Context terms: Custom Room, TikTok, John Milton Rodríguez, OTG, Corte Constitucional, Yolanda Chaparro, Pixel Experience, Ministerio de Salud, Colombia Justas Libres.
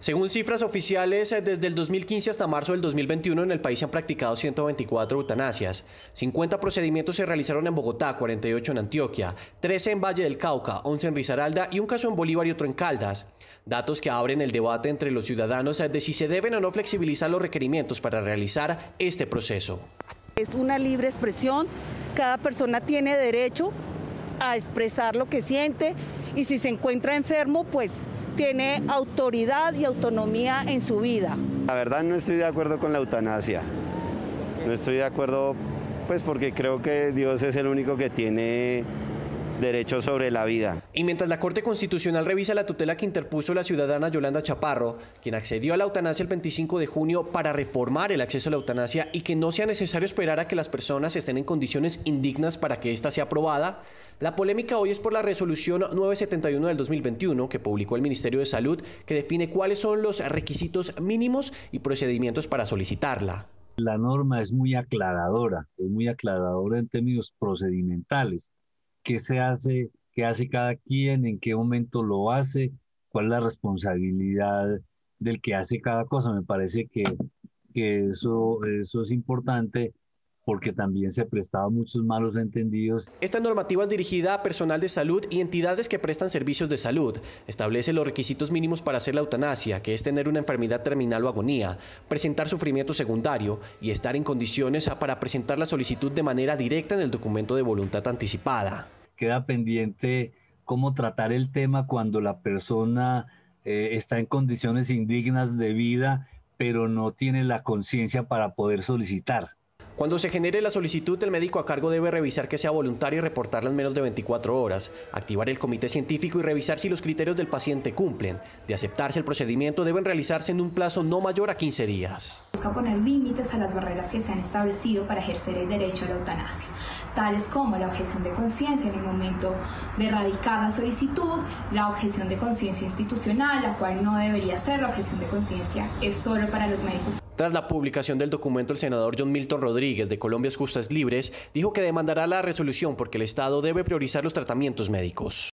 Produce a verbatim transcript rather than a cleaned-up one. Según cifras oficiales, desde el dos mil quince hasta marzo del dos mil veintiuno en el país se han practicado ciento veinticuatro eutanasias, cincuenta procedimientos se realizaron en Bogotá, cuarenta y ocho en Antioquia, trece en Valle del Cauca, once en Risaralda y un caso en Bolívar y otro en Caldas. Datos que abren el debate entre los ciudadanos de si se deben o no flexibilizar los requerimientos para realizar este proceso. Es una libre expresión, cada persona tiene derecho a expresar lo que siente y si se encuentra enfermo, pues tiene autoridad y autonomía en su vida. La verdad no estoy de acuerdo con la eutanasia, no estoy de acuerdo pues porque creo que Dios es el único que tiene derecho sobre la vida. Y mientras la Corte Constitucional revisa la tutela que interpuso la ciudadana Yolanda Chaparro, quien accedió a la eutanasia el veinticinco de junio para reformar el acceso a la eutanasia y que no sea necesario esperar a que las personas estén en condiciones indignas para que ésta sea aprobada, la polémica hoy es por la resolución novecientos setenta y uno del dos mil veintiuno que publicó el Ministerio de Salud, que define cuáles son los requisitos mínimos y procedimientos para solicitarla. La norma es muy aclaradora, es muy aclaradora en términos procedimentales. ¿Qué se hace? ¿Qué hace cada quien? ¿En qué momento lo hace? ¿Cuál es la responsabilidad del que hace cada cosa? Me parece que, que eso, eso es importante porque también se prestaba muchos malos entendidos. Esta normativa es dirigida a personal de salud y entidades que prestan servicios de salud. Establece los requisitos mínimos para hacer la eutanasia, que es tener una enfermedad terminal o agonía, presentar sufrimiento secundario y estar en condiciones para presentar la solicitud de manera directa en el documento de voluntad anticipada. Queda pendiente cómo tratar el tema cuando la persona eh, está en condiciones indignas de vida, pero no tiene la conciencia para poder solicitar. Cuando se genere la solicitud, el médico a cargo debe revisar que sea voluntario y reportarla en menos de veinticuatro horas, activar el comité científico y revisar si los criterios del paciente cumplen. De aceptarse el procedimiento, deben realizarse en un plazo no mayor a quince días. Busca poner límites a las barreras que se han establecido para ejercer el derecho a la eutanasia, tales como la objeción de conciencia en el momento de erradicar la solicitud, la objeción de conciencia institucional, la cual no debería ser, la objeción de conciencia es solo para los médicos. Tras la publicación del documento, el senador John Milton Rodríguez de Colombia Justas Libres dijo que demandará la resolución porque el Estado debe priorizar los tratamientos médicos.